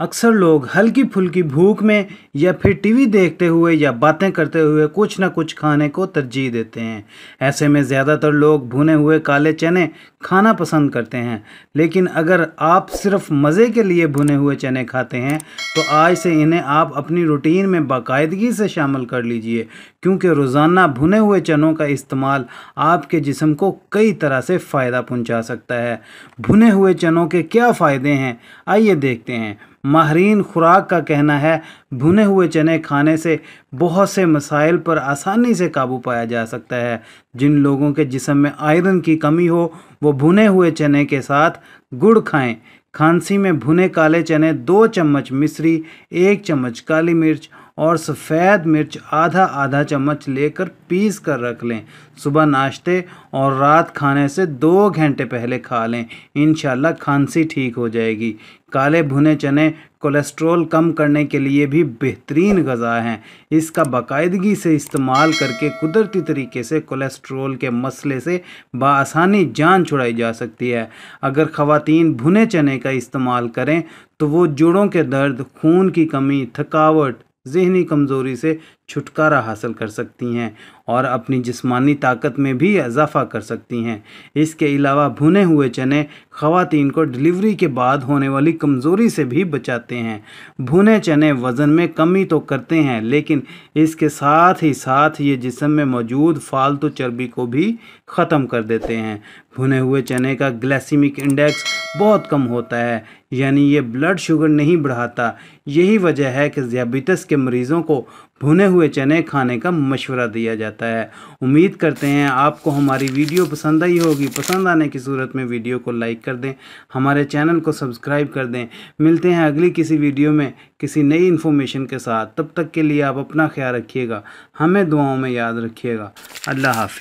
अक्सर लोग हल्की फुल्की भूख में या फिर टीवी देखते हुए या बातें करते हुए कुछ ना कुछ खाने को तरजीह देते हैं। ऐसे में ज़्यादातर लोग भुने हुए काले चने खाना पसंद करते हैं, लेकिन अगर आप सिर्फ मज़े के लिए भुने हुए चने खाते हैं तो आज से इन्हें आप अपनी रूटीन में बाकायदगी से शामिल कर लीजिए, क्योंकि रोज़ाना भुने हुए चनों का इस्तेमाल आपके जिस्म को कई तरह से फ़ायदा पहुँचा सकता है। भुने हुए चनों के क्या फ़ायदे हैं, आइए देखते हैं। माहरीन खुराक का कहना है भुने हुए चने खाने से बहुत से मसाइल पर आसानी से काबू पाया जा सकता है। जिन लोगों के जिस्म में आयरन की कमी हो वो भुने हुए चने के साथ गुड़ खाएं। खांसी में भुने काले चने 2 चम्मच मिश्री, 1 चम्मच काली मिर्च और सफ़ेद मिर्च आधा चम्मच लेकर पीस कर रख लें। सुबह नाश्ते और रात खाने से 2 घंटे पहले खा लें, इंशाल्लाह खांसी ठीक हो जाएगी। काले भुने चने कोलेस्ट्रॉल कम करने के लिए भी बेहतरीन ग़िज़ा हैं। इसका बाकायदगी से इस्तेमाल करके कुदरती तरीके से कोलेस्ट्रॉल के मसले से बाआसानी जान छुड़ाई जा सकती है। अगर ख़वातीन भुने चने का इस्तेमाल करें तो वो जोड़ों के दर्द, खून की कमी, थकावट, ज़हनी कमज़ोरी से छुटकारा हासिल कर सकती हैं और अपनी जिस्मानी ताकत में भी इजाफ़ा कर सकती हैं। इसके अलावा भुने हुए चने ख़वातीन को डिलीवरी के बाद होने वाली कमज़ोरी से भी बचाते हैं। भुने चने वज़न में कमी तो करते हैं, लेकिन इसके साथ ही साथ ये जिस्म में मौजूद फालतू चर्बी को भी ख़त्म कर देते हैं। भुने हुए चने का ग्लाइसेमिक इंडेक्स बहुत कम होता है, यानी ये ब्लड शुगर नहीं बढ़ाता। यही वजह है कि डायबिटीज़ के मरीज़ों को भुने हुए चने खाने का मशवरा दिया जाता है। उम्मीद करते हैं आपको हमारी वीडियो पसंद आई होगी। पसंद आने की सूरत में वीडियो को लाइक कर दें, हमारे चैनल को सब्सक्राइब कर दें। मिलते हैं अगली किसी वीडियो में किसी नई इन्फॉर्मेशन के साथ। तब तक के लिए आप अपना ख्याल रखिएगा, हमें दुआओं में याद रखिएगा। अल्लाह हाफ़िज़।